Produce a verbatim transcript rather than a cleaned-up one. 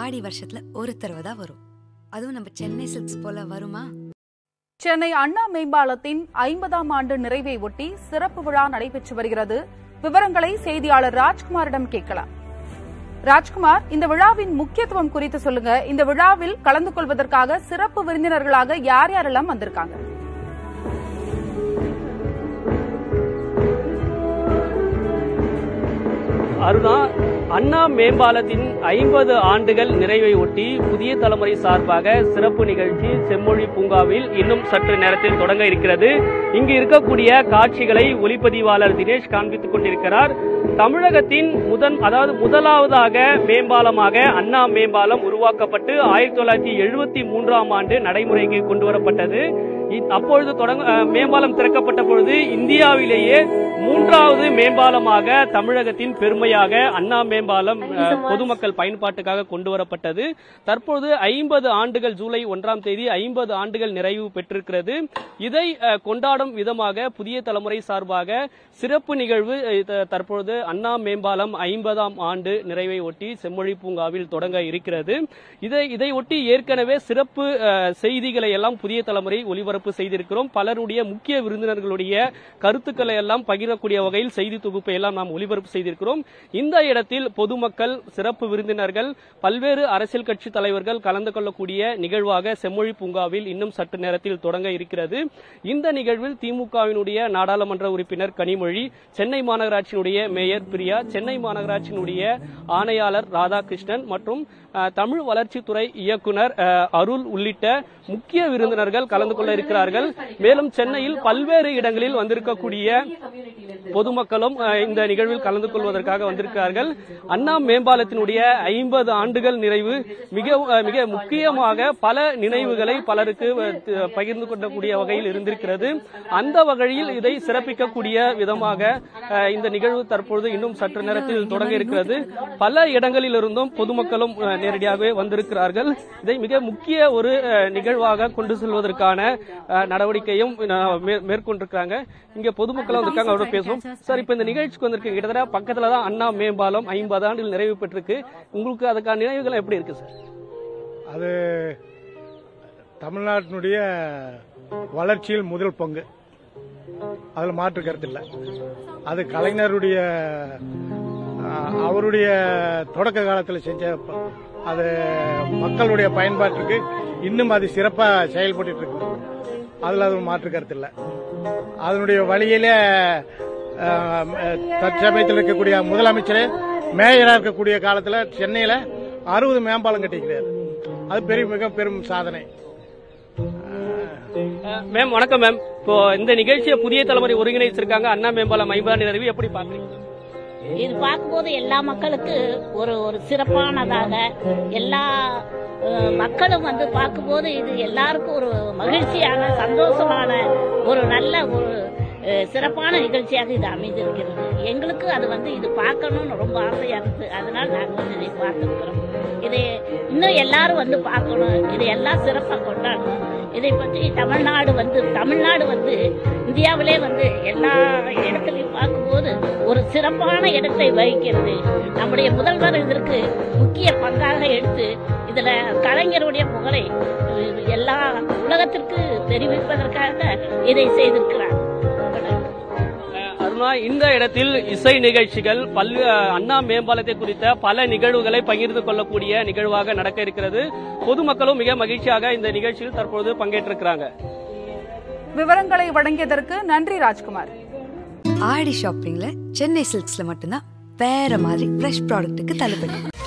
ஆடி வருஷத்துல ஒரு தடவை தான் வரும். அதுவும் நம்ம சென்னை சில்க்ஸ் போல வருமா? சென்னை அண்ணா மேம்பாலத்தின் ஐம்பதாம் ஆண்டு நிறைவை ஒட்டி சிறப்பு விழா நடைபெற்று வருகிறது. விவரங்களை செய்தியாளர் ராஜ்குமாரிடம் கேட்கலாம். ராஜ்குமார், இந்த விழாவின் முக்கியத்துவம் குறித்து சொல்லுங்க. இந்த விழாவில் கலந்து கொள்வதற்காக சிறப்பு விருந்தினர்களாக யார் யாரெல்லாம் வந்திருக்காங்க? அருணா, அண்ணா மேம்பாலத்தின் ஐம்பது ஆண்டுகள் நிறைவை ஒட்டி புதிய தலைமுறை சார்பாக சிறப்பு நிகழ்ச்சி செம்மொழி பூங்காவில் இன்னும் சற்று நேரத்தில் தொடங்க இருக்கிறது. இங்கு இருக்கக்கூடிய காட்சிகளை ஒளிப்பதிவாளர் தினேஷ் காண்பித்துக் கொண்டிருக்கிறார். தமிழகத்தின் முதன் அதாவது முதலாவதாக மேம்பாலமாக அண்ணா மேம்பாலம் உருவாக்கப்பட்டு ஆயிரத்தி தொள்ளாயிரத்தி எழுபத்தி மூன்றாம் ஆண்டு நடைமுறைக்கு கொண்டுவரப்பட்டது. அப்பொழுது தொடங்க மேம்பாலம் திறக்கப்பட்ட பொழுது இந்தியாவிலேயே மூன்றாவது மேம்பாலமாக தமிழகத்தின் பெருமையாக அண்ணா மேம்பாலம் பொதுமக்கள் பயன்பாட்டுக்காக கொண்டுவரப்பட்டது. தற்போது ஐம்பது ஆண்டுகள் ஜூலை ஒன்றாம் தேதி ஐம்பது ஆண்டுகள் நிறைவு பெற்றிருக்கிறது. இதை கொண்டாடும் விதமாக புதிய தலைமுறை சார்பாக சிறப்பு நிகழ்வு தற்பொழுது அண்ணா மேம்பாலம் ஐம்பதாம் ஆண்டு நிறைவை ஒட்டி செம்மொழி பூங்காவில் தொடங்க இருக்கிறது. இதை இதை ஒட்டி ஏற்கனவே சிறப்பு செய்திகளை எல்லாம் புதிய தலைமுறை ஒளிபரப்பு செய்திருக்கிறோம். பலருடைய முக்கிய விருந்தினர்களுடைய கருத்துக்களை எல்லாம் பகிரக்கூடிய வகையில் செய்தி தொகுப்பை எல்லாம் நாம் ஒளிபரப்பு செய்திருக்கிறோம். இந்த இடத்தில் பொதுமக்கள், சிறப்பு விருந்தினர்கள், பல்வேறு அரசியல் கட்சி தலைவர்கள் கலந்து கொள்ளக்கூடிய நிகழ்வாக செம்மொழி பூங்காவில் இன்னும் சற்று நேரத்தில் தொடங்க இருக்கிறது. இந்த நிகழ்வில் திமுகவினுடைய நாடாளுமன்ற உறுப்பினர் கனிமொழி, சென்னை மாநகராட்சியினுடைய மேயர் பிரியா, சென்னை மாநகராட்சியினுடைய ஆணையாளர் ராதாகிருஷ்ணன் மற்றும் தமிழ் வளர்ச்சித்துறை இயக்குநர் அருள் உள்ளிட்ட முக்கிய விருந்தினர்கள் கலந்து கொள்ள இருக்கிறார்கள். மேலும் சென்னையில் பல்வேறு இடங்களில் வந்திருக்கக்கூடிய பொதுமக்களும் இந்த நிகழ்வில் கலந்து கொள்வதற்காக வந்திருக்கிறார்கள். அண்ணா மேம்பாலத்தினுடைய ஐம்பது ஆண்டுகள் நிறைவு மிக மிக முக்கியமாக பல நினைவுகளை பலருக்கு பகிர்ந்து கொள்ளக்கூடிய வகையில் இருந்திருக்கிறது. அந்த வகையில் இதை சிறப்பிக்கக்கூடிய விதமாக இந்த நிகழ்வு தற்பொழுது இன்னும் சற்று நேரத்தில் தொடங்க இருக்கிறது. பல இடங்களில் இருந்தும் பொதுமக்களும் நேரடியாகவே வந்திருக்கிறார்கள். இதை மிக முக்கிய ஒரு நிகழ்வாக கொண்டு செல்வதற்கான நடவடிக்கையும் மேற்கொண்டிருக்காங்க. இங்க பொதுமக்கள் வந்திருக்காங்க, அவரோட பேசுவோம். சார், இப்ப இந்த நிகழ்ச்சிக்கு வந்திருக்கீங்க, கிட்டத்தட்ட பக்கத்துல தான் அண்ணா மேம்பாலம் ஐம்பது ஆண்டுகள் நிறைவு பெற்றிருக்கு. உங்களுக்கு அதுக்கான நினைவுகள் எப்படி இருக்கு சார்? அது தமிழ்நாட்டினுடைய வளர்ச்சியில் முதல் பங்கு, அதுல மாற்று கருத்து இல்லை. அது கலைஞருடைய அவருடைய தொடக்க காலத்தில் செஞ்ச அது மக்களுடைய பயன்பாட்டிற்கு இன்னும் அது சிறப்பாக செயல்பட்டு இருக்கு. அதில் அது மாற்று கருத்து இல்லை. அதனுடைய வழியில தற்சமயத்தில் இருக்கக்கூடிய முதலமைச்சர் மேயராக இருக்கக்கூடிய காலத்தில் சென்னையில் அறுபது மேம்பாலம் கட்டிக்கிறார். அது பெரிய மிக பெரும் சாதனை. மேம் வணக்கம். மேம், இப்போ இந்த நிகழ்ச்சியை புதிய தலைமுறை ஒருங்கிணைச்சிருக்காங்க. அண்ணா மேம்பாலம் ஐம்பதாம் நிறைவு எப்படி பாக்குறீங்க? இது பார்க்கும்போது எல்லா மக்களுக்கு ஒரு ஒரு சிறப்பானதாக, எல்லா மக்களும் வந்து பார்க்கும்போது இது எல்லாருக்கும் ஒரு மகிழ்ச்சியான, சந்தோஷமான, ஒரு நல்ல ஒரு சிறப்பான நிகழ்ச்சியாக இது அமைந்திருக்கிறது. எங்களுக்கு அது வந்து இது பார்க்கணும்னு ரொம்ப ஆசையா இருக்கு. அதனால நாங்கள் வந்து இதை பார்த்துக்கிறோம். இதை இன்னும் எல்லாரும் வந்து பார்க்கணும். இதை எல்லாம் சிறப்பாக கொண்டாடணும். இதை பற்றி தமிழ்நாடு வந்து தமிழ்நாடு வந்து இந்தியாவிலே வந்து எல்லா இடத்துலையும் பார்க்கும்போது ஒரு சிறப்பான இடத்தை வகிக்கிறது. நம்முடைய முதல்வர் இதற்கு முக்கிய பங்காக எடுத்து இதுல கலைஞருடைய புகழை எல்லா உலகத்திற்கு தெரிவிப்பதற்காக இதை செய்திருக்கிறார். இந்த இடத்தில் இசை நிகழ்ச்சிகள், பல்வேறு அண்ணா மேம்பாலத்தை குறித்த பல நிகழ்வுகளை பகிர்ந்து கொள்ளக்கூடிய நிகழ்வாக நடக்க இருக்கிறது. பொதுமக்களும் மிக மகிழ்ச்சியாக இந்த நிகழ்ச்சியில் தற்போது பங்கேற்றிருக்கிறாங்க. விவரங்களை வழங்கியதற்கு நன்றி ராஜ்குமார். ஆடி ஷாப்பிங்ல சென்னை சில்க்ஸ்ல மட்டும்தான் வேற மாதிரி ஃப்ரெஷ் ப்ராடக்ட்டுக்கு தள்ளுபடி.